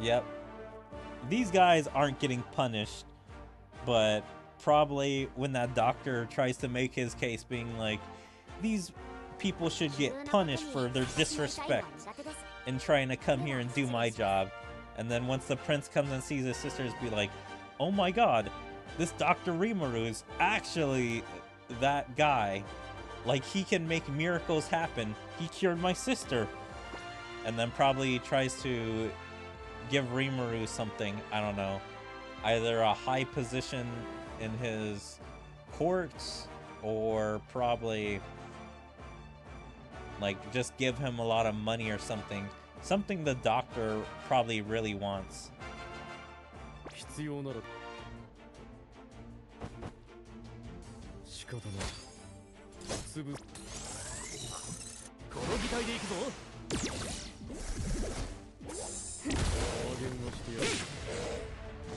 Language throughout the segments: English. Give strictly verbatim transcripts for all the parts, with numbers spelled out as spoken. Yep. These guys aren't getting punished, but probably when that doctor tries to make his case being like, these people should get punished for their disrespect in trying to come here and do my job. And then once the prince comes and sees his sisters, be like, oh my god, this Doctor Rimuru is actually that guy. Like, he can make miracles happen. He cured my sister. And then probably tries to give Rimuru something, I don't know, either a high position in his courts, or probably like just give him a lot of money or something. Something the doctor probably really wants.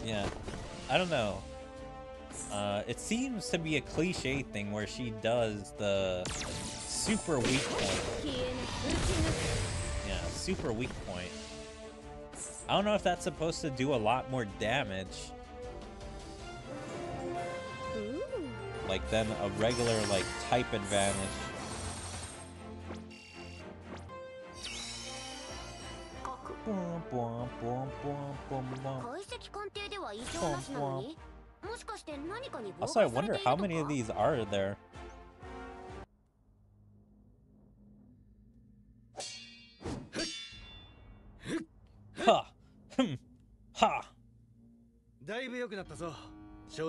Yeah, I don't know. Uh, it seems to be a cliche thing where she does the super weak point. Yeah, super weak point. I don't know if that's supposed to do a lot more damage. Like, than a regular, like, type advantage. Boom, boom, boom, boom, boom, boom. Also, I wonder how many of these are there. Ha! Hmm! Ha!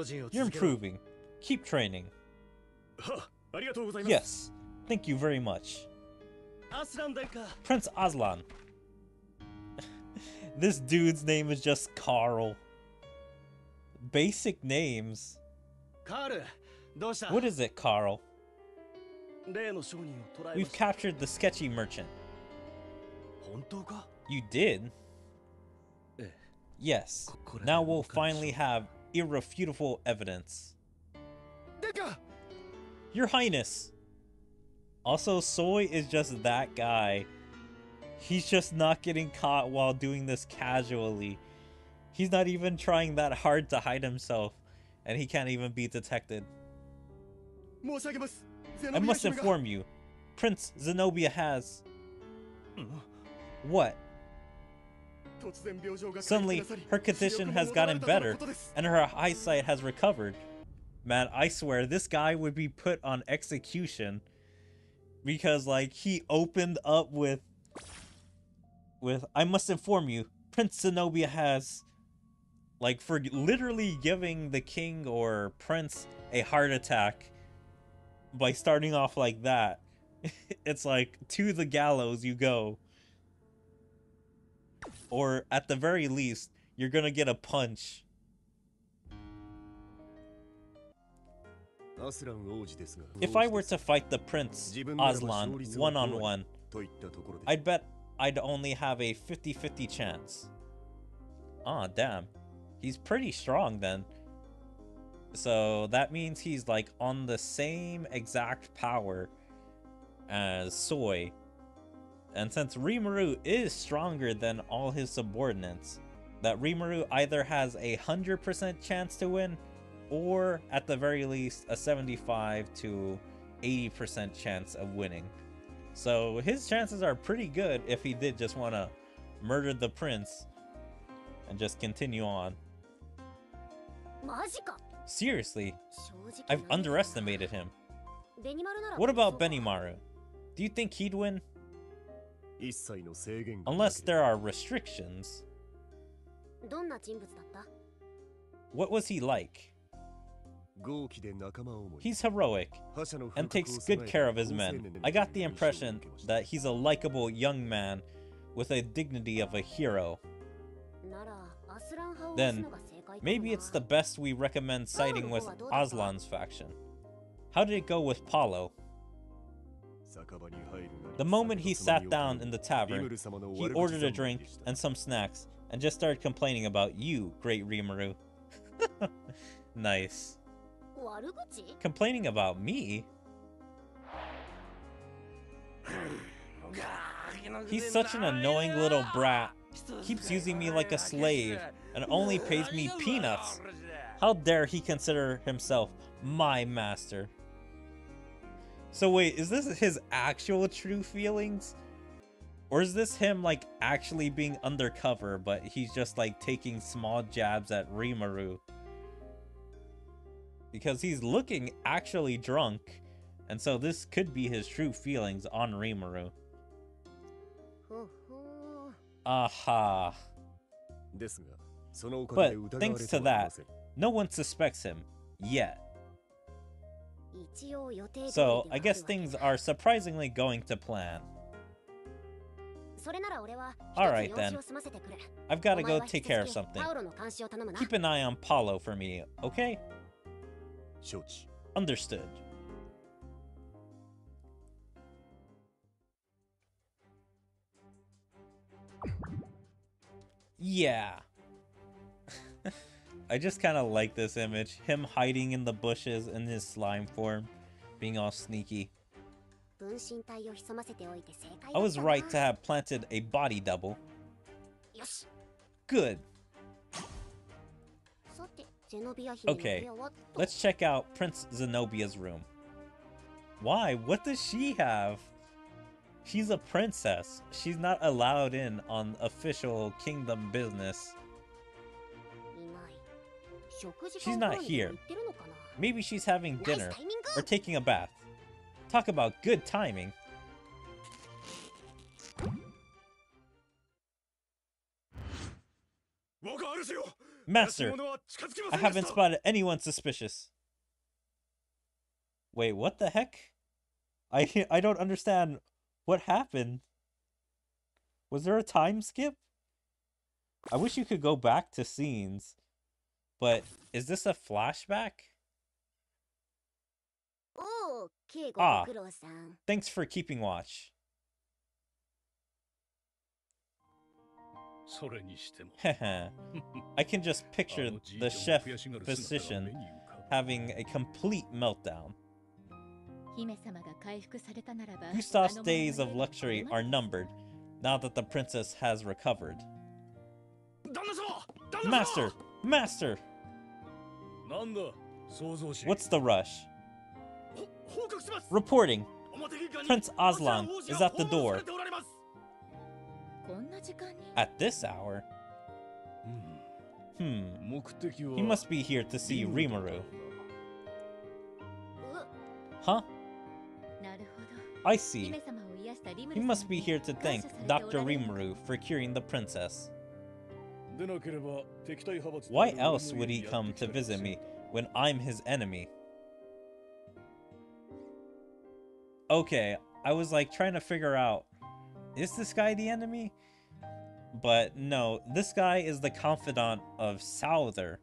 You're improving. Keep training. Yes, thank you very much. Prince Aslan. This dude's name is just Carl. Basic names. What is it, Carl? We've captured the sketchy merchant. You did? Yes. Now we'll finally have irrefutable evidence. Your Highness. Also, Soei is just that guy. He's just not getting caught while doing this casually. He's not even trying that hard to hide himself, and he can't even be detected. I must inform you, Prince Zenobia has... What? Suddenly, her condition has gotten better, and her eyesight has recovered. Man, I swear, this guy would be put on execution. Because, like, he opened up with... With, I must inform you, Prince Zenobia has... Like, for literally giving the king or prince a heart attack by starting off like that. It's like, to the gallows you go. Or, at the very least, you're gonna get a punch. If I were to fight the Prince Aslan one-on-one, I'd bet I'd only have a fifty fifty chance. Aw, damn. He's pretty strong then. So that means he's like on the same exact power as Soei. And since Rimuru is stronger than all his subordinates, that Rimuru either has a one hundred percent chance to win, or at the very least a seventy-five to eighty percent chance of winning. So his chances are pretty good if he did just want to murder the prince and just continue on. Seriously, I've underestimated him. What about Benimaru? Do you think he'd win? Unless there are restrictions. What was he like? He's heroic and takes good care of his men. I got the impression that he's a likable young man with a dignity of a hero. Then, maybe it's the best we recommend siding with Aslan's faction. How did it go with Paolo? The moment he sat down in the tavern, he ordered a drink and some snacks and just started complaining about you, Great Rimuru. Nice. Complaining about me? He's such an annoying little brat keeps using me like a slave, and only pays me peanuts. How dare he consider himself my master? So wait, is this his actual true feelings? Or is this him like actually being undercover, but he's just like taking small jabs at Rimuru? Because he's looking actually drunk, and so this could be his true feelings on Rimuru. Aha. But thanks to that, no one suspects him yet. So I guess things are surprisingly going to plan. Alright then, I've got to go take care of something. Keep an eye on Paolo for me, okay? Understood. Yeah. I just kind of like this image. Him hiding in the bushes in his slime form, being all sneaky. I was right to have planted a body double. Good. Okay, let's check out Prince Zenobia's room. Why? What does she have? She's a princess. She's not allowed in on official kingdom business. She's not here. Maybe she's having dinner or taking a bath. Talk about good timing. Master, I haven't spotted anyone suspicious. Wait, what the heck? I, I don't understand what happened. Was there a time skip? I wish you could go back to scenes. But is this a flashback? Ah, thanks for keeping watch. I can just picture the chef physician having a complete meltdown. Gustav's days of luxury are numbered now that the princess has recovered. Master! Master! What's the rush? Reporting! Prince Aslan is at the door. At this hour? Hmm. He must be here to see Rimuru. Huh? I see. He must be here to thank Doctor Rimuru for curing the princess. Why else would he come to visit me when I'm his enemy? Okay, I was like trying to figure out, is this guy the enemy? But no, this guy is the confidant of Souther,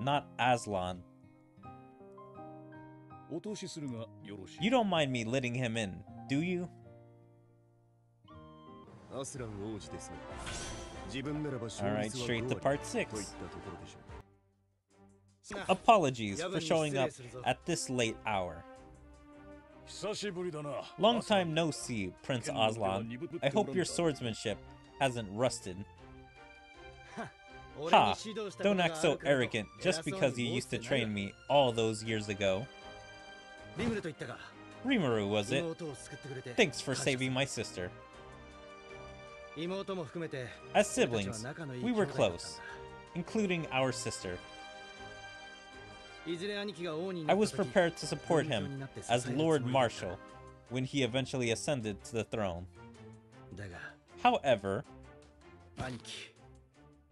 not Aslan. You don't mind me letting him in, do you? Alright, straight to part six. Apologies for showing up at this late hour. Long time no see, Prince Aslan. I hope your swordsmanship hasn't rusted. Ha! Don't act so arrogant just because you used to train me all those years ago. Rimuru, was it? Thanks for saving my sister. As siblings, we were close, including our sister. I was prepared to support him as Lord Marshal when he eventually ascended to the throne. However,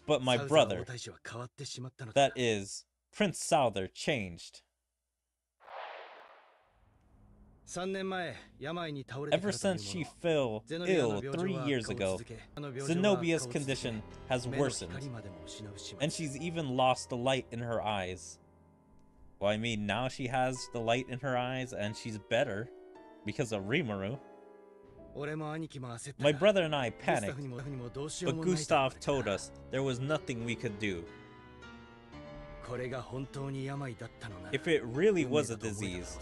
but my brother, that is, Prince Souther, changed. Ever since she fell ill three years ago, Zenobia's condition has worsened, and she's even lost the light in her eyes. Well, I mean, now she has the light in her eyes, and she's better because of Rimuru. My brother and I panicked, but Gustav told us there was nothing we could do. If it really was a disease,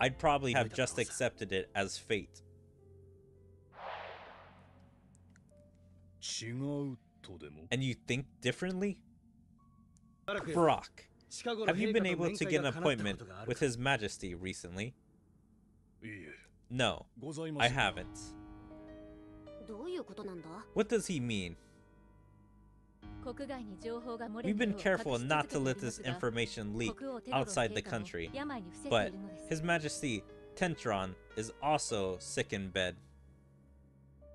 I'd probably have just accepted it as fate. And you think differently? Brock, have you been able to get an appointment with His Majesty recently? No, I haven't. What does he mean? We've been careful not to let this information leak outside the country, but His Majesty Tentron is also sick in bed.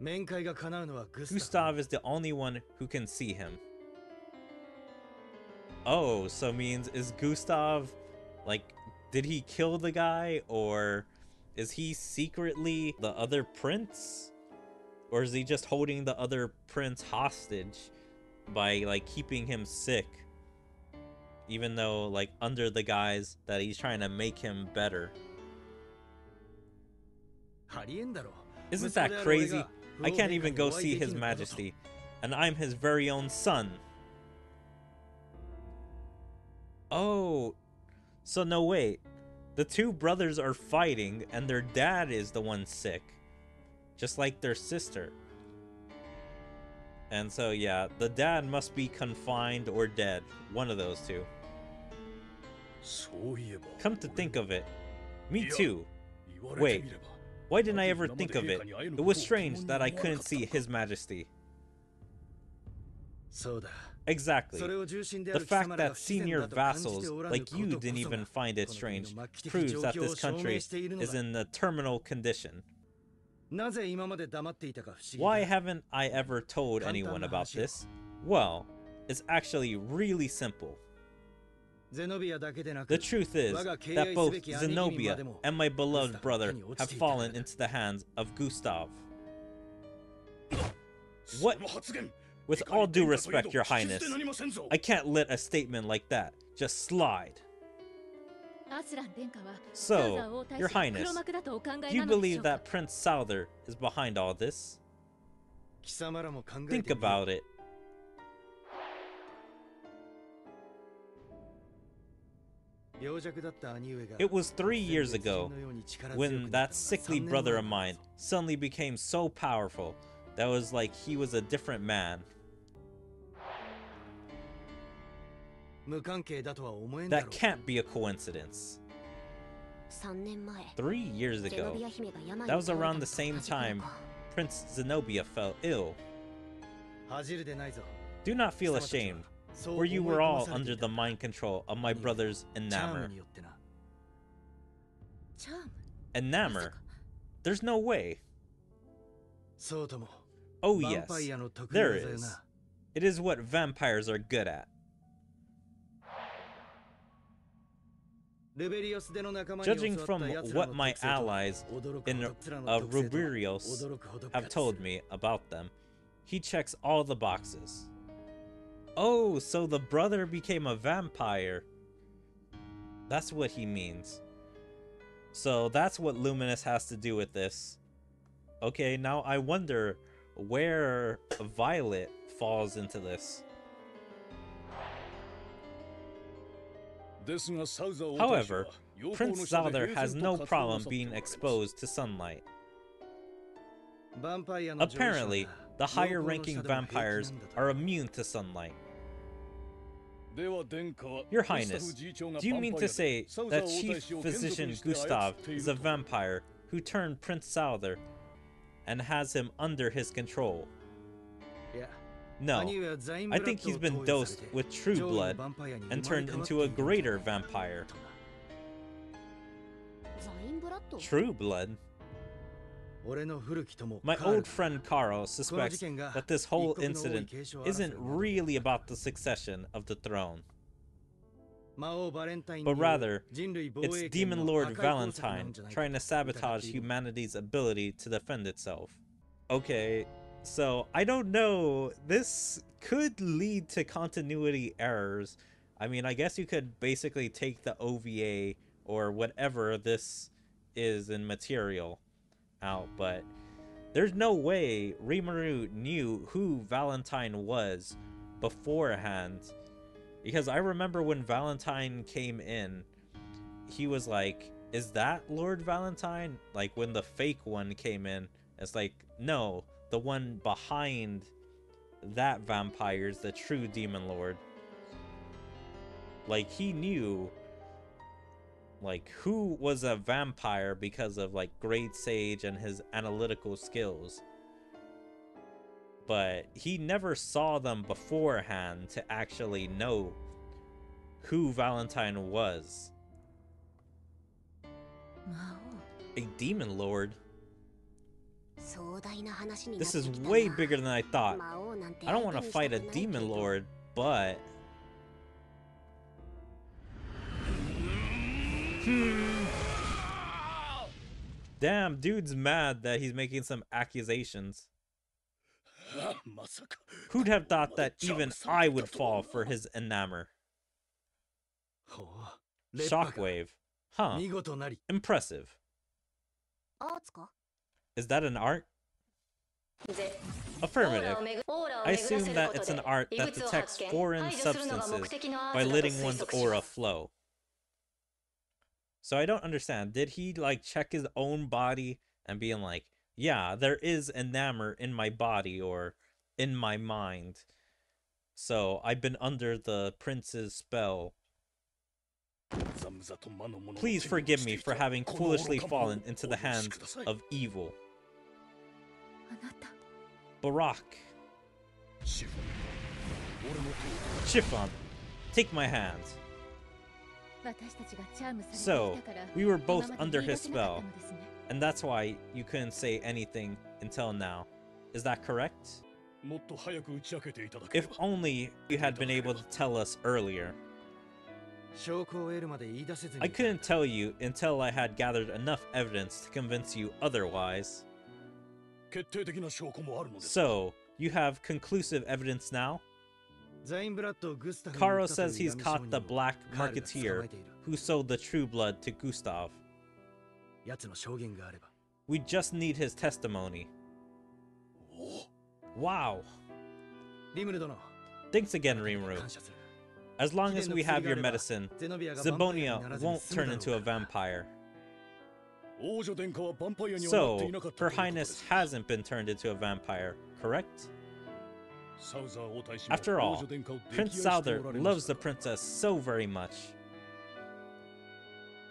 Gustav is the only one who can see him. Oh, so means is Gustav, like, did he kill the guy, or is he secretly the other prince? Or is he just holding the other prince hostage by, like, keeping him sick? Even though, like, under the guise that he's trying to make him better. Isn't that crazy? I can't even go see His Majesty, and I'm his very own son. Oh, so no, wait. The two brothers are fighting, and their dad is the one sick. Just like their sister. And so, yeah, the dad must be confined or dead. One of those two. Come to think of it. Me too. Wait, why didn't I ever think of it? It was strange that I couldn't see His Majesty. Exactly. The fact that senior vassals like you didn't even find it strange proves that this country is in a terminal condition. Why haven't I ever told anyone about this? Well, it's actually really simple. The truth is that both Zenobia and my beloved brother have fallen into the hands of Gustav. What? With all due respect, Your Highness, I can't let a statement like that just slide. So, Your Highness, do you believe that Prince Souther is behind all this? Think about it. It was three years ago when that sickly brother of mine suddenly became so powerful that it was like he was a different man. That can't be a coincidence. Three years ago, that was around the same time Prince Zenobia fell ill. Do not feel ashamed, for you were all under the mind control of my brother's Enamor. Enamor? There's no way. Oh yes, there is. It is what vampires are good at. Judging from what my allies in uh, Rubirios have told me about them, he checks all the boxes. Oh, so the brother became a vampire. That's what he means. So that's what Luminous has to do with this. Okay, now I wonder where Violet falls into this. However, Prince Souther has no problem being exposed to sunlight. Apparently, the higher-ranking vampires are immune to sunlight. Your Highness, do you mean to say that Chief Physician Gustav is a vampire who turned Prince Souther and has him under his control? No, I think he's been dosed with True Blood and turned into a Greater Vampire. True Blood? My old friend Carl suspects that this whole incident isn't really about the succession of the throne, but rather, it's Demon Lord Valentine trying to sabotage humanity's ability to defend itself. Okay. So, I don't know, this could lead to continuity errors. I mean, I guess you could basically take the O V A or whatever this is in material out, but there's no way Rimuru knew who Valentine was beforehand. Because I remember when Valentine came in, he was like, is that Lord Valentine? Like, when the fake one came in, it's like, no, the one behind that vampire's the true demon lord. Like, he knew, like, who was a vampire because of, like, Great Sage and his analytical skills. But he never saw them beforehand to actually know who Valentine was. A demon lord? This is way bigger than I thought. I don't want to fight a demon lord, but... Hmm. Damn, dude's mad that he's making some accusations. Who'd have thought that even I would fall for his Enamor? Shockwave. Huh. Impressive. Is that an art? Affirmative. I assume that it's an art that detects foreign substances by letting one's aura flow. So I don't understand. Did he, like, check his own body and being like, yeah, there is Enamor in my body or in my mind. So I've been under the prince's spell. Please forgive me for having foolishly fallen into the hands of evil. Barak. Chiffon, take my hand. So, we were both under his spell, and that's why you couldn't say anything until now. Is that correct? If only you had been able to tell us earlier. I couldn't tell you until I had gathered enough evidence to convince you otherwise. So, you have conclusive evidence now? Karo says he's caught the black marketeer who sold the True Blood to Gustav. We just need his testimony. Wow. Thanks again, Rimuru. As long as we have your medicine, Zebonia won't turn into a vampire. So, Her Highness hasn't been turned into a vampire, correct? After all, Prince Souther loves the princess so very much.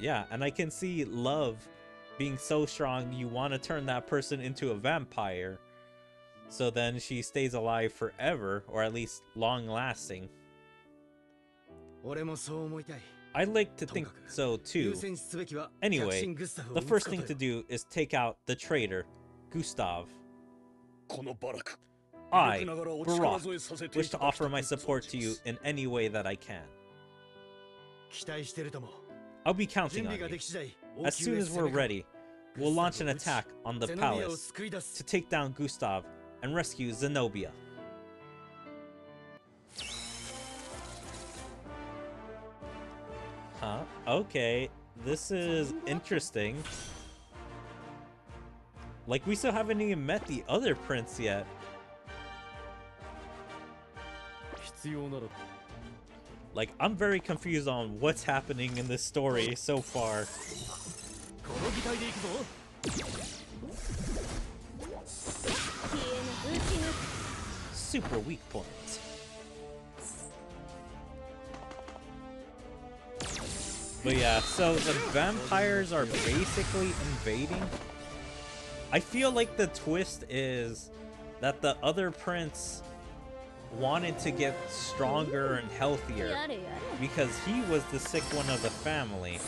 Yeah, and I can see love being so strong you want to turn that person into a vampire. So then she stays alive forever, or at least long-lasting. I like to think so too. Anyway, the first thing to do is take out the traitor, Gustav. I, Barak, wish to offer my support to you in any way that I can. I'll be counting on you. As soon as we're ready, we'll launch an attack on the palace to take down Gustav and rescue Zenobia. Huh? Okay, this is interesting. Like, we still haven't even met the other prince yet. Like, I'm very confused on what's happening in this story so far. Super weak point. But yeah, so the vampires are basically invading. I feel like the twist is that the other prince wanted to get stronger and healthier because he was the sick one of the family.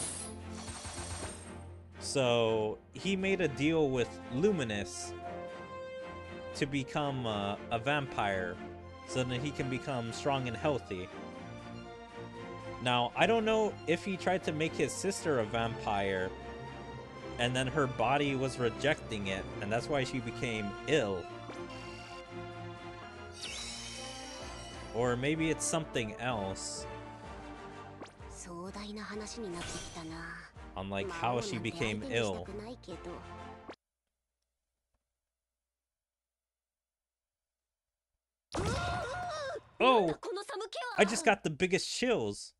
So he made a deal with Luminous to become a, a vampire so that he can become strong and healthy. Now, I don't know if he tried to make his sister a vampire and then her body was rejecting it and that's why she became ill. Or maybe it's something else. On like how she became ill. Oh! I just got the biggest chills!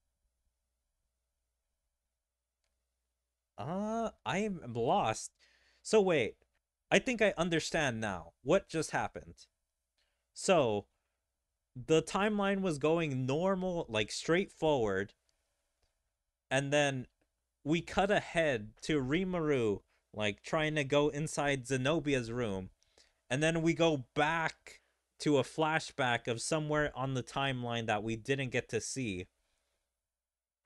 Uh, I'm lost. So wait, I think I understand now what just happened. So, the timeline was going normal, like straightforward, and then we cut ahead to Rimuru, like trying to go inside Zenobia's room, and then we go back to a flashback of somewhere on the timeline that we didn't get to see.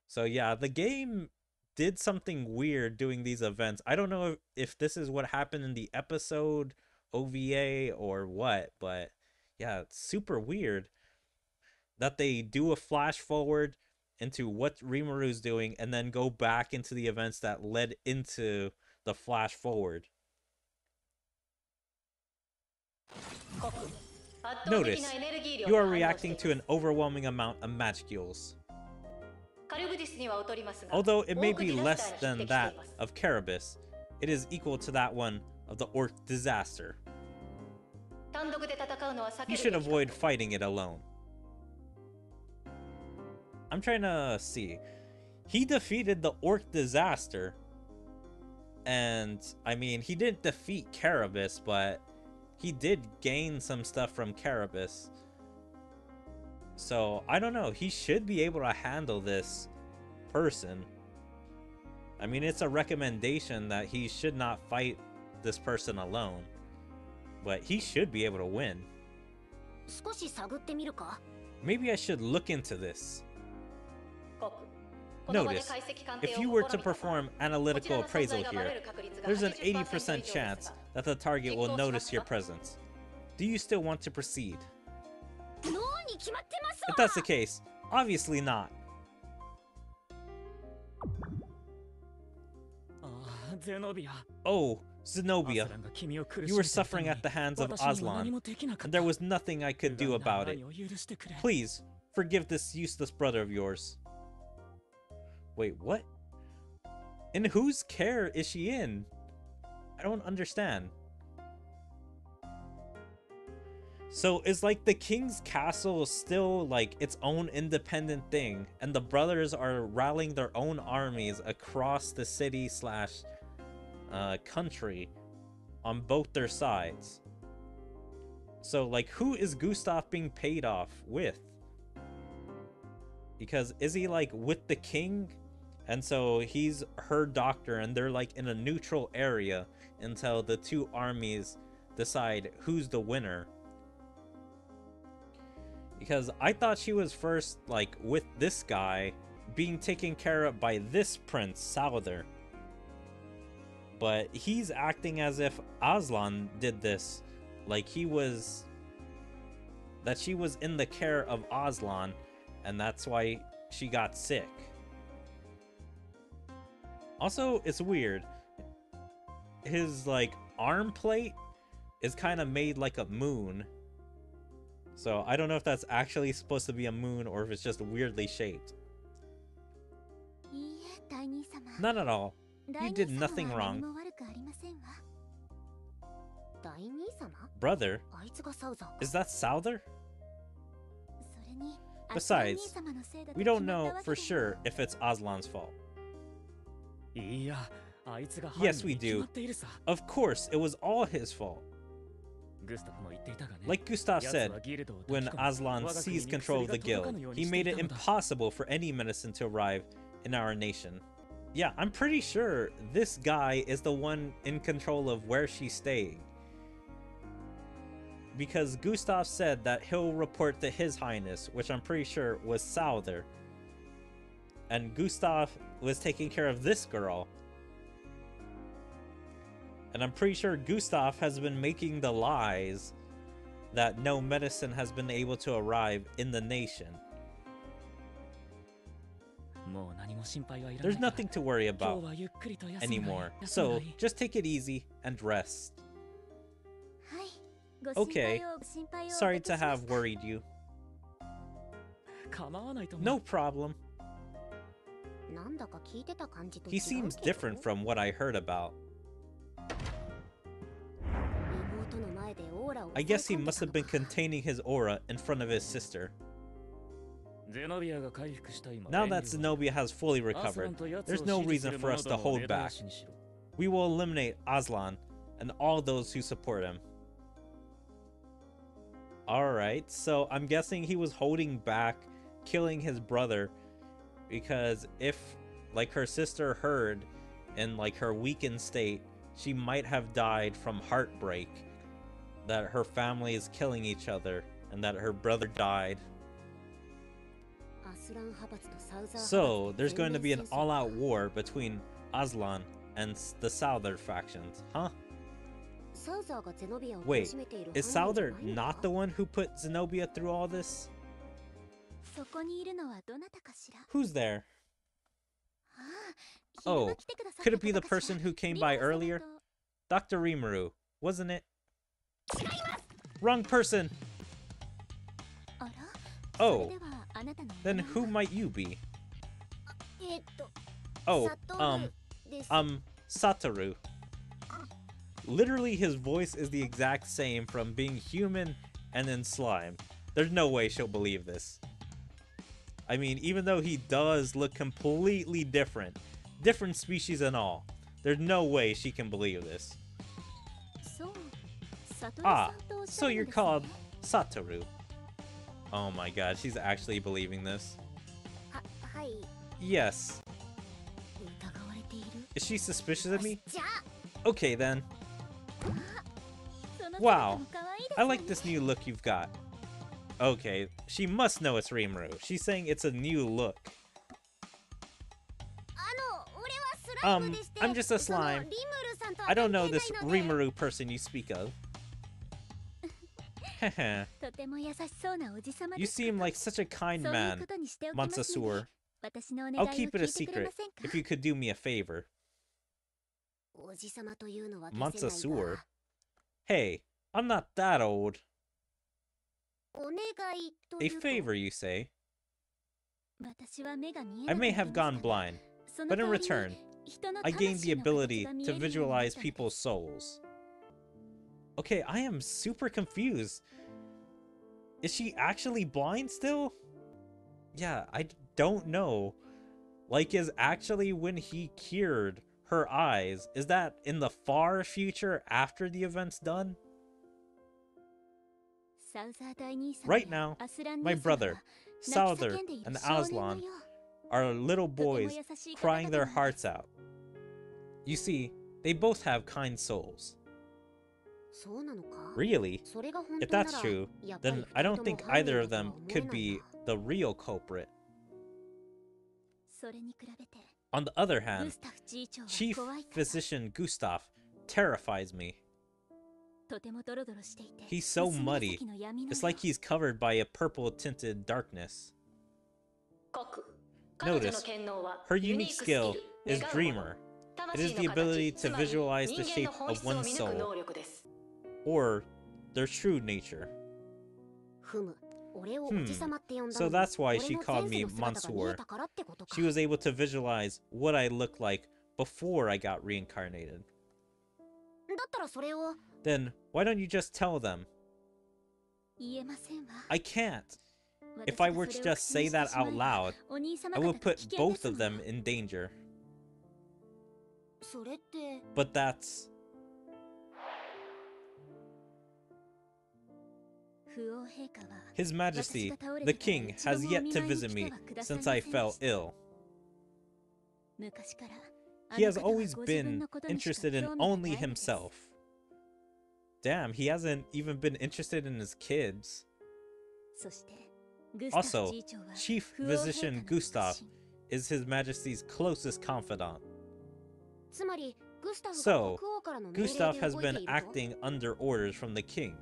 So yeah, the game did something weird doing these events. I don't know if, if this is what happened in the episode O V A or what, but yeah, it's super weird that they do a flash forward into what Rimuru's doing and then go back into the events that led into the flash forward. Notice, you are reacting to an overwhelming amount of magicules. Although it may be less than that of Carabas, it is equal to that one of the Orc Disaster. You should avoid fighting it alone. I'm trying to see. He defeated the Orc Disaster. And, I mean, he didn't defeat Carabas, but he did gain some stuff from Carabas. So, I don't know. He should be able to handle this person. I mean, it's a recommendation that he should not fight this person alone. But he should be able to win. Maybe I should look into this. Notice, if you were to perform analytical appraisal here, there's an eighty percent chance that the target will notice your presence. Do you still want to proceed? If that's the case, obviously not. Oh, Zenobia, you were suffering at the hands of Aslan, and there was nothing I could do about it. Please, forgive this useless brother of yours. Wait, what? In whose care is she in? I don't understand. So is like the king's castle still like its own independent thing, and the brothers are rallying their own armies across the city slash uh, country on both their sides. So like, who is Gustav being paid off with? Because is he like with the king? And so he's her doctor, and they're like in a neutral area until the two armies decide who's the winner. Because I thought she was first, like, with this guy, being taken care of by this Prince Souther. But he's acting as if Aslan did this. Like, he was... that she was in the care of Aslan, and that's why she got sick. Also, it's weird. His, like, arm plate is kind of made like a moon. So, I don't know if that's actually supposed to be a moon or if it's just weirdly shaped. Not at all. You did nothing wrong. Brother? Is that Souther? Besides, we don't know for sure if it's Aslan's fault. Yes, we do. Of course, it was all his fault. Like Gustav said, when Aslan seized control of the guild, he made it impossible for any medicine to arrive in our nation. Yeah, I'm pretty sure this guy is the one in control of where she's staying. Because Gustav said that he'll report to His Highness, which I'm pretty sure was Souther. And Gustav was taking care of this girl. And I'm pretty sure Gustav has been making the lies that no medicine has been able to arrive in the nation. There's nothing to worry about anymore, so just take it easy and rest. Okay, sorry to have worried you. No problem. He seems different from what I heard about. I guess he must have been containing his aura in front of his sister. Now that Zenobia has fully recovered, there's no reason for us to hold back. We will eliminate Aslan and all those who support him. All right, so I'm guessing he was holding back killing his brother because if, like, her sister heard in, like, her weakened state, she might have died from heartbreak that her family is killing each other and that her brother died. So there's going to be an all-out war between Aslan and the Souther factions, huh? Wait, is Souther not the one who put Zenobia through all this? Who's there? Oh, could it be the person who came by earlier? Doctor Rimuru, wasn't it? Wrong person! Oh, then who might you be? Oh, um, um, Satoru. Literally, his voice is the exact same from being human and then slime. There's no way she'll believe this. I mean, even though he does look completely different, different species and all, there's no way she can believe this. Ah, so you're called Satoru. Oh my god, she's actually believing this. Yes. Is she suspicious of me? Okay then. Wow, I like this new look you've got. Okay, she must know it's Rimuru. She's saying it's a new look. Um, I'm just a slime. I don't know this Rimuru person you speak of. You seem like such a kind man, Montsasur. I'll keep it a secret if you could do me a favor. Montsasur? Hey, I'm not that old. A favor, you say? I may have gone blind, but in return, I gained the ability to visualize people's souls. Okay, I am super confused. Is she actually blind still? Yeah, I don't know. Like, is actually when he cured her eyes, is that in the far future after the event's done? Right now, my brother, Souther, and Aslan are little boys crying their hearts out. You see, they both have kind souls. Really? If that's true, then I don't think either of them could be the real culprit. On the other hand, Chief Physician Gustav terrifies me. He's so muddy. It's like he's covered by a purple-tinted darkness. Notice, her unique skill is Dreamer. It is the ability to visualize the shape of one's soul, or their true nature. Hmm, so that's why she called me Mansoor. She was able to visualize what I looked like before I got reincarnated. Then why don't you just tell them? I can't. If I were to just say that out loud, I would put both of them in danger. But that's... His Majesty, the King, has yet to visit me since I fell ill. He has always been interested in only himself. Damn, he hasn't even been interested in his kids. Also, Chief Physician Gustav is His Majesty's closest confidant. So, Gustav has been acting under orders from the King.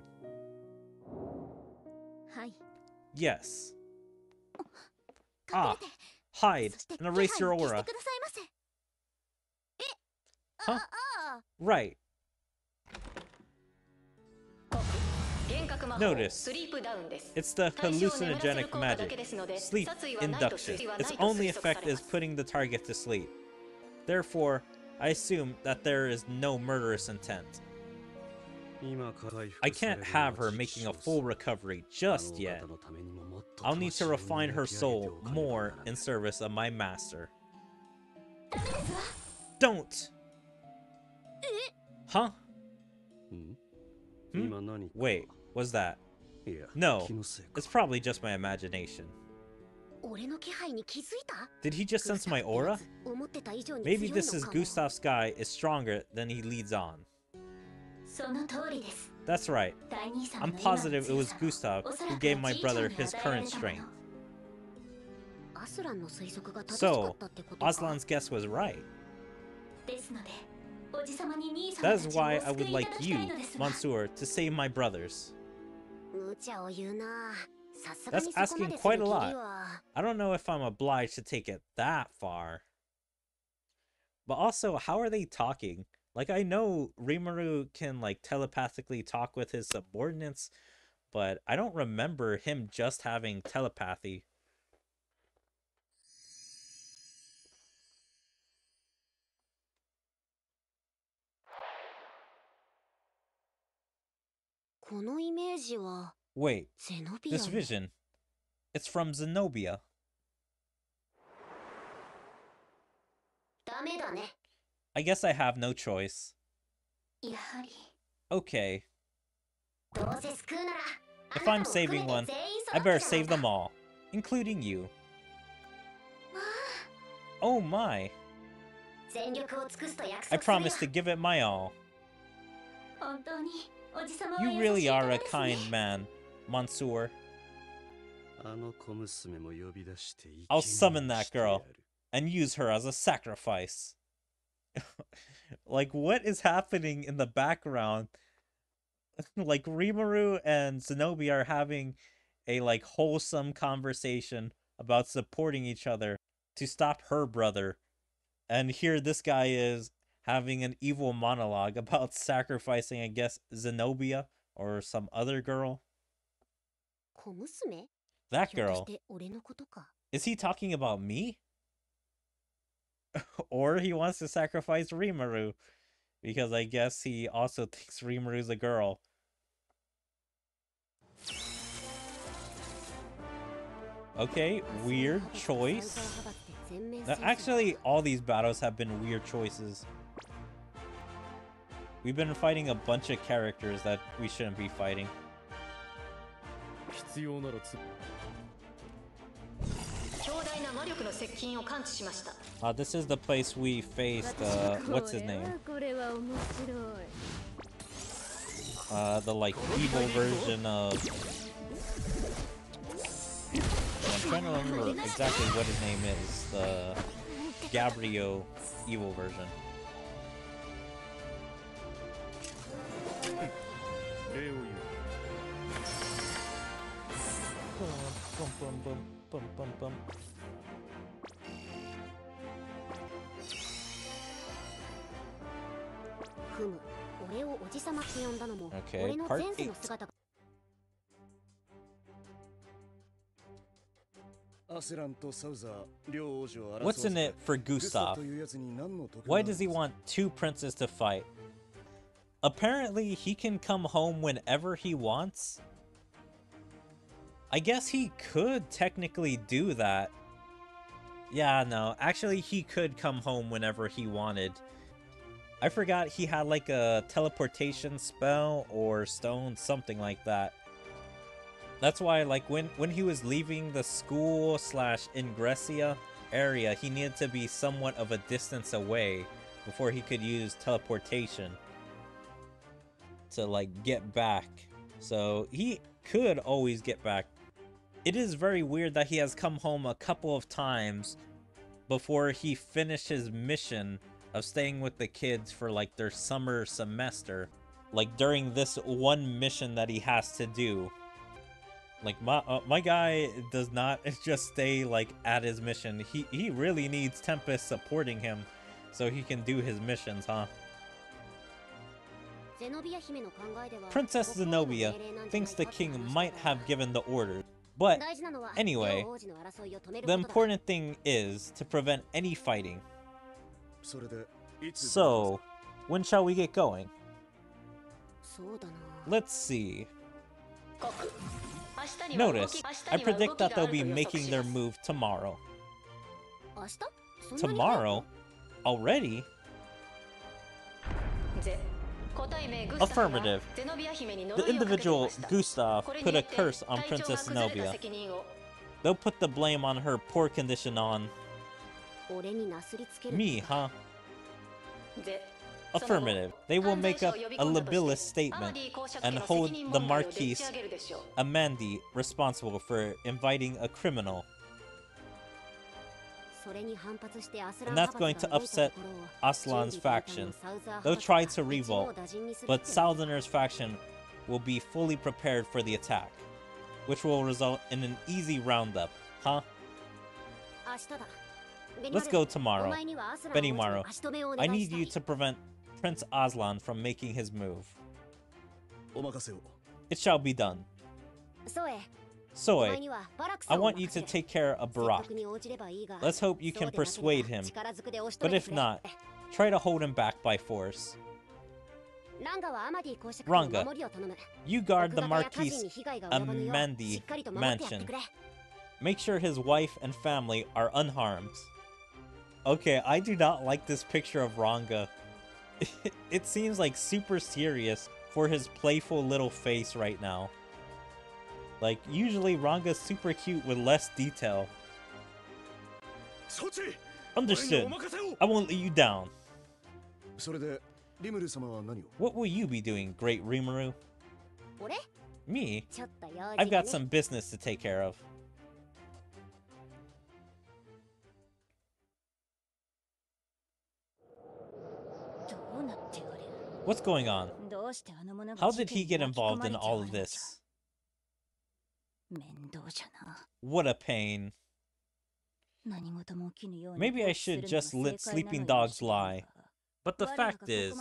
Yes. Ah, hide and erase your aura. Huh? Right. Notice, it's the hallucinogenic magic, sleep induction. Its only effect is putting the target to sleep. Therefore, I assume that there is no murderous intent. I can't have her making a full recovery just yet. I'll need to refine her soul more in service of my master. Don't! Huh? Hmm? Wait, what's that? No, it's probably just my imagination. Did he just sense my aura? Maybe this is Gustav's guy is stronger than he leads on. That's right. I'm positive it was Gustav who gave my brother his current strength. So, Aslan's guess was right. That is why I would like you, Monsieur, to save my brothers. That's asking quite a lot. I don't know if I'm obliged to take it that far. But also, how are they talking? Like, I know Rimuru can, like, telepathically talk with his subordinates, but I don't remember him just having telepathy. Wait, this vision, it's from Zenobia. I guess I have no choice. Okay. If I'm saving one, I better save them all, including you. Oh my. I promise to give it my all. You really are a kind man, Monsieur. I'll summon that girl and use her as a sacrifice. Like, what is happening in the background? Like, Rimuru and Zenobia are having a, like, wholesome conversation about supporting each other to stop her brother. And here this guy is having an evil monologue about sacrificing, I guess, Zenobia or some other girl. That girl. Is he talking about me? Or he wants to sacrifice Rimuru, because I guess he also thinks Rimuru's a girl. Okay, weird choice. Now, actually, all these battles have been weird choices. We've been fighting a bunch of characters that we shouldn't be fighting. Uh, this is the place we faced, uh, what's his name? Uh, the, like, evil version of... I'm trying to remember exactly what his name is, the Gabriel evil version. Okay, part eight. What's in it for Gustav? Why does he want two princes to fight? Apparently, he can come home whenever he wants. I guess he could technically do that. Yeah, no, actually he could come home whenever he wanted. I forgot he had like a teleportation spell or stone, something like that. That's why, like, when, when he was leaving the school slash Ingressia area, he needed to be somewhat of a distance away before he could use teleportation to, like, get back. So he could always get back. It is very weird that he has come home a couple of times before he finished his mission of staying with the kids for, like, their summer semester. Like, during this one mission that he has to do. Like, my uh, my guy does not just stay, like, at his mission. He, he really needs Tempest supporting him so he can do his missions, huh? Princess Zenobia thinks the king might have given the order, but anyway, the important thing is to prevent any fighting. So, when shall we get going? Let's see. Notice, I predict that they'll be making their move tomorrow. Tomorrow? Already? Affirmative. The individual, Gustav, put a curse on Princess Zenobia. They'll put the blame on her poor condition on... me, huh? Affirmative. They will make up a libelous statement and hold the Marquis Amandi responsible for inviting a criminal. And that's going to upset Aslan's faction. They'll try to revolt, but Southerner's faction will be fully prepared for the attack, which will result in an easy roundup, huh? Let's go tomorrow. Benimaru, I need you to prevent Prince Aslan from making his move. It shall be done. Soei, I want you to take care of Barak. Let's hope you can persuade him, but if not, try to hold him back by force. Ranga, you guard the Marquis Amandi mansion. Make sure his wife and family are unharmed. Okay, I do not like this picture of Ranga. It seems like super serious for his playful little face right now. Like, usually Ranga's super cute with less detail. Understood. I won't let you down. What will you be doing, Great Rimuru? Me? I've got some business to take care of. What's going on? How did he get involved in all of this? What a pain. Maybe I should just let sleeping dogs lie. But the fact is,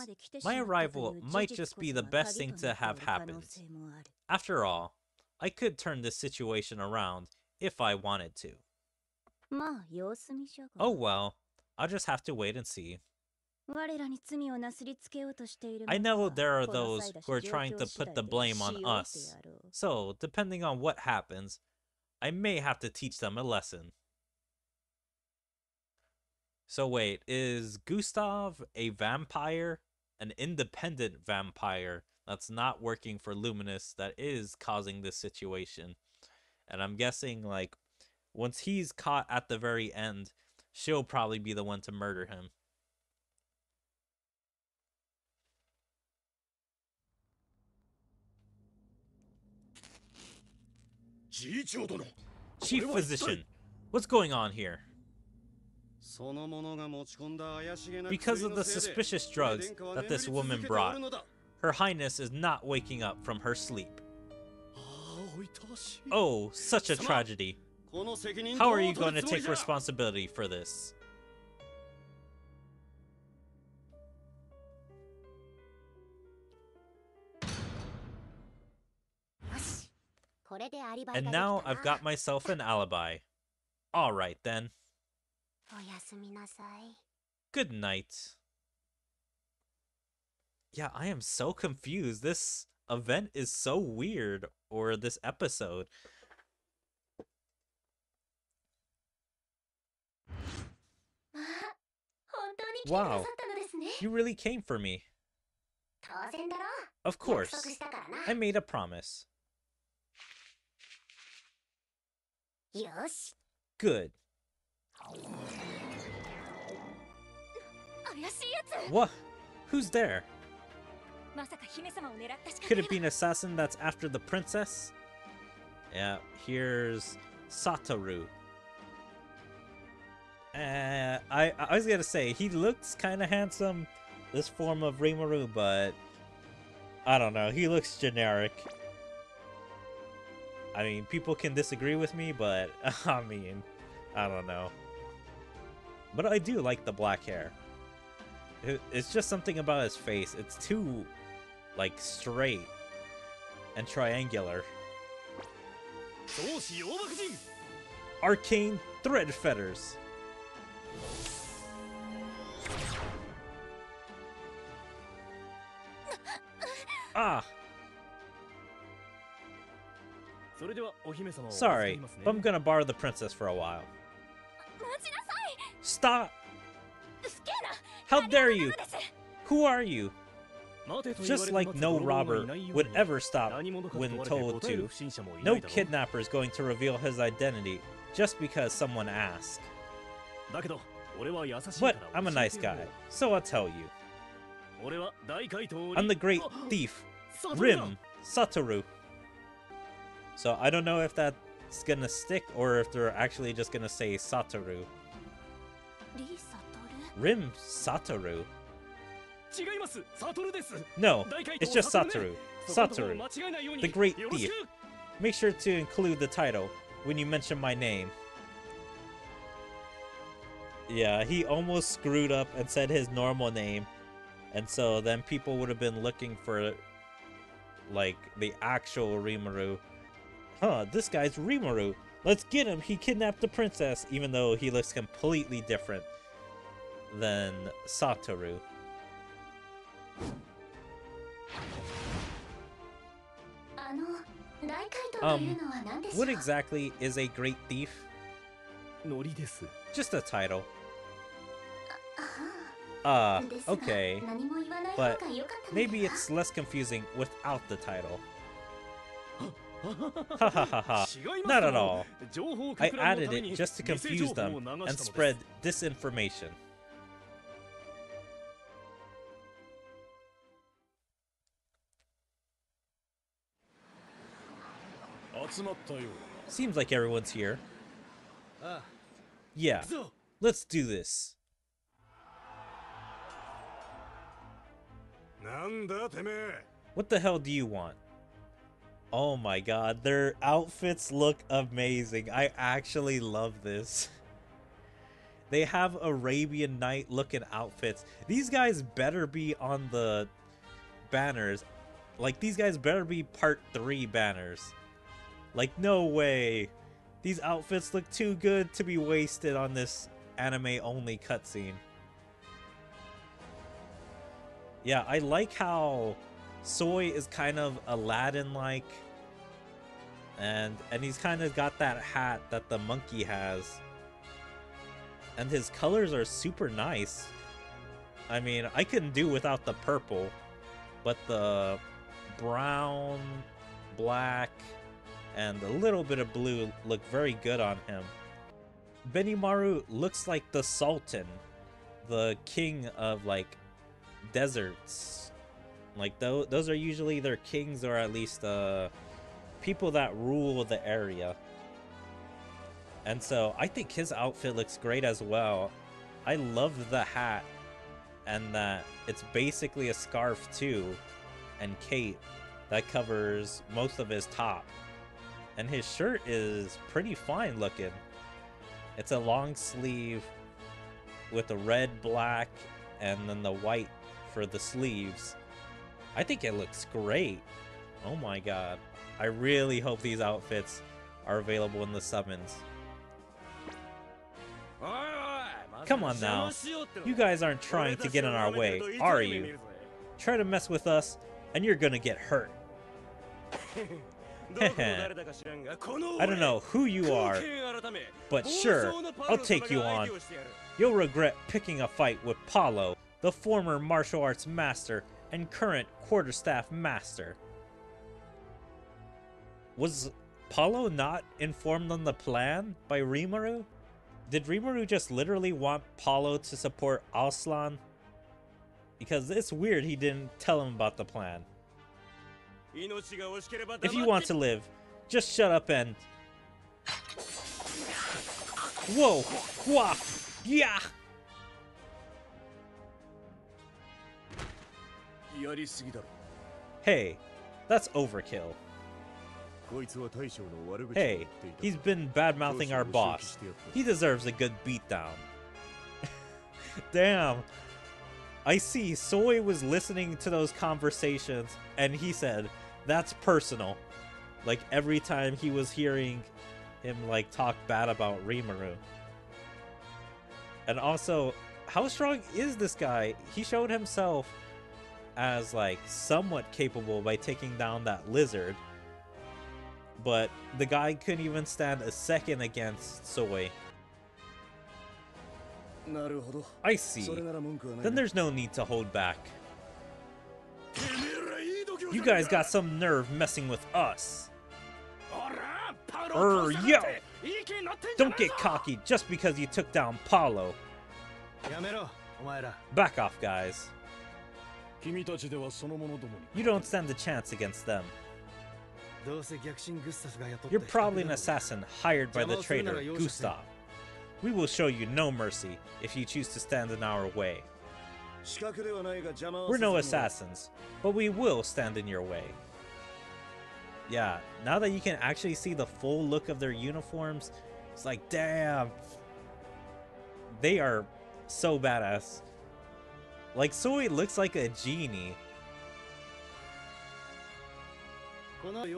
my arrival might just be the best thing to have happened. After all, I could turn this situation around if I wanted to. Oh well, I'll just have to wait and see. I know there are those who are trying to put the blame on us, so depending on what happens, I may have to teach them a lesson. So wait, is Gustav a vampire? An independent vampire that's not working for Luminous that is causing this situation. And I'm guessing, like, once he's caught at the very end, she'll probably be the one to murder him. Chief Physician, what's going on here? Because of the suspicious drugs that this woman brought, Her Highness is not waking up from her sleep. Oh, such a tragedy. How are you going to take responsibility for this? And now I've got myself an alibi. All right then. Good night. Yeah, I am so confused. This event is so weird, or this episode. Wow, you really came for me. Of course. I made a promise. Yes. Good. What? Who's there? Could it be an assassin that's after the princess? Yeah, here's Satoru. Uh, I, I was gonna say, he looks kind of handsome, this form of Rimuru, but I don't know, he looks generic. I mean, people can disagree with me, but I mean, I don't know. But I do like the black hair. It's just something about his face. It's too, like, straight and triangular. Arcane Thread Fetters. Ah! Sorry, but I'm gonna borrow the princess for a while. Stop! How dare you! Who are you? Just like no robber would ever stop when told to, no kidnapper is going to reveal his identity just because someone asks. But I'm a nice guy, so I'll tell you. I'm the great thief, Rim Souther. So I don't know if that's gonna stick or if they're actually just gonna say Souther. Rim Souther? No, it's just Souther. Souther, the great thief. Make sure to include the title when you mention my name. Yeah, he almost screwed up and said his normal name. And so then people would have been looking for, like, the actual Rimuru. Huh, this guy's Rimuru. Let's get him. He kidnapped the princess, even though he looks completely different than Souther. Um, what exactly is a great thief? Just a title. Uh, okay. But maybe it's less confusing without the title. Ha ha ha ha. Not at all. I added it just to confuse them and spread disinformation. Seems like everyone's here. Yeah, let's do this. What the hell do you want? Oh my god, their outfits look amazing. I actually love this. They have Arabian Night looking outfits. These guys better be on the banners. Like, these guys better be part three banners. Like, no way. These outfits look too good to be wasted on this anime-only cutscene. Yeah, I like how Soei is kind of Aladdin-like. And, and he's kind of got that hat that the monkey has. And his colors are super nice. I mean, I couldn't do without the purple. But the brown, black, and a little bit of blue look very good on him. Benimaru looks like the Sultan, the king of, like, deserts. Like, th those are usually their kings, or at least uh, people that rule the area. And so I think his outfit looks great as well. I love the hat, and that it's basically a scarf too, and cape that covers most of his top. And his shirt is pretty fine looking. It's a long sleeve with the red, black, and then the white for the sleeves. I think it looks great. Oh my god. I really hope these outfits are available in the summons. Come on now. You guys aren't trying to get in our way, are you? Try to mess with us, and you're gonna get hurt. I don't know who you are, but sure, I'll take you on. You'll regret picking a fight with Paolo, the former martial arts master and current quarterstaff master. Was Paolo not informed on the plan by Rimuru? Did Rimuru just literally want Paolo to support Aslan? Because it's weird he didn't tell him about the plan. If you want to live, just shut up and... Whoa! Wah! Yeah! Hey, that's overkill. Hey, he's been bad-mouthing our boss. He deserves a good beatdown. Damn. I see, Soei was listening to those conversations, and he said, that's personal. Like, every time he was hearing him, like, talk bad about Rimuru. And also, how strong is this guy? He showed himself as, like, somewhat capable by taking down that lizard. But the guy couldn't even stand a second against Soei. I see. Then there's no need to hold back. You guys got some nerve messing with us. Er, yo! Don't get cocky just because you took down Paolo. Back off, guys. You don't stand a chance against them. You're probably an assassin hired by the traitor, Gustav. We will show you no mercy if you choose to stand in our way. We're no assassins, but we will stand in your way. Yeah, now that you can actually see the full look of their uniforms, it's like, damn. They are so badass. Like, Soei looks like a genie.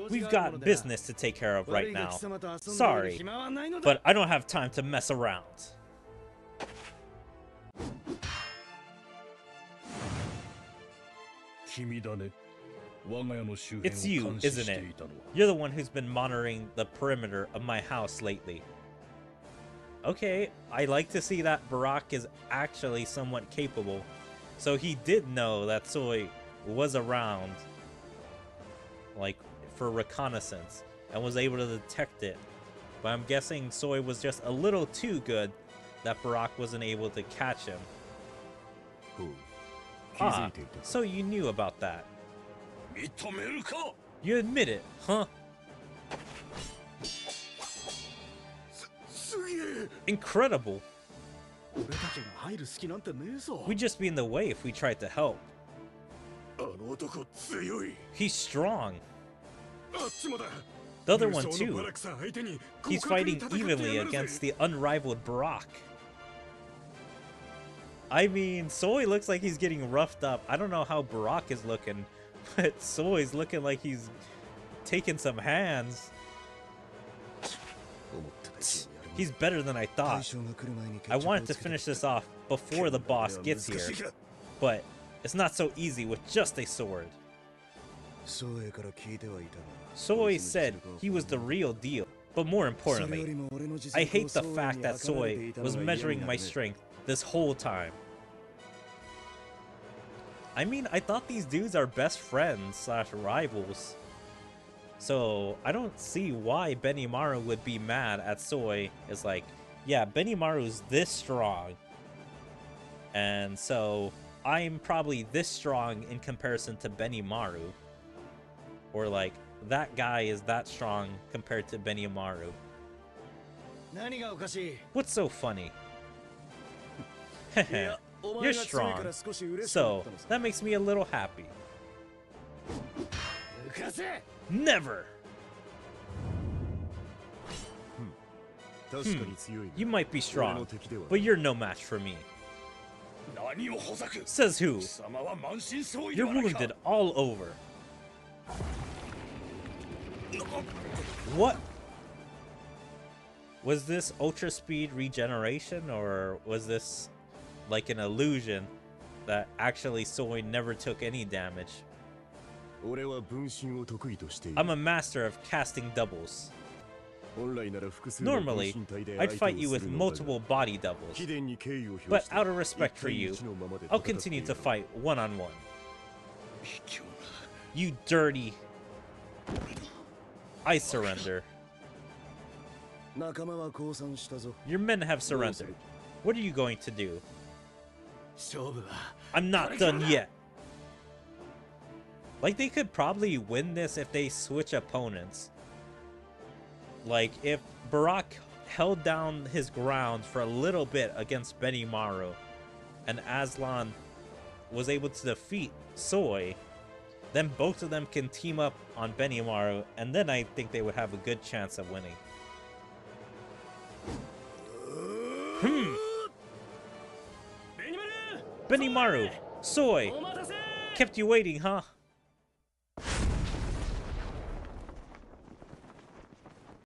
We've got business to take care of right now. Sorry, but I don't have time to mess around. It's you, isn't it? You're the one who's been monitoring the perimeter of my house lately. Okay, I like to see that Barak is actually somewhat capable. So he did know that Soei was around, like, for reconnaissance, and was able to detect it. But I'm guessing Soei was just a little too good that Barak wasn't able to catch him. Ah, so you knew about that. You admit it, huh? Incredible. We'd just be in the way if we tried to help. He's strong. The other one too. He's fighting evenly against the unrivaled Barak. I mean, Soei looks like he's getting roughed up. I don't know how Barak is looking, but Soei's looking like he's taking some hands. He's better than I thought. I wanted to finish this off before the boss gets here, but it's not so easy with just a sword. Soei said he was the real deal, but more importantly, I hate the fact that Soei was measuring my strength this whole time. I mean, I thought these dudes are best friends slash rivals. So I don't see why Benimaru would be mad at Soei. It's like, yeah, Benimaru's this strong, and so I'm probably this strong in comparison to Benimaru. Or like, that guy is that strong compared to Benimaru. What's so funny? You're strong, so that makes me a little happy. Never! Hmm. You might be strong, but you're no match for me. Says who? You're wounded all over. What? Was this ultra speed regeneration, or was this like an illusion that actually Soei never took any damage? I'm a master of casting doubles. Normally, I'd fight you with multiple body doubles, but out of respect for you, I'll continue to fight one-on-one. You dirty... I surrender. Your men have surrendered. What are you going to do? I'm not done yet. Like, they could probably win this if they switch opponents. Like, if Barak held down his ground for a little bit against Benimaru, and Aslan was able to defeat Soei, then both of them can team up on Benimaru, and then I think they would have a good chance of winning. Hmm. Benimaru! Soei! Kept you waiting, huh?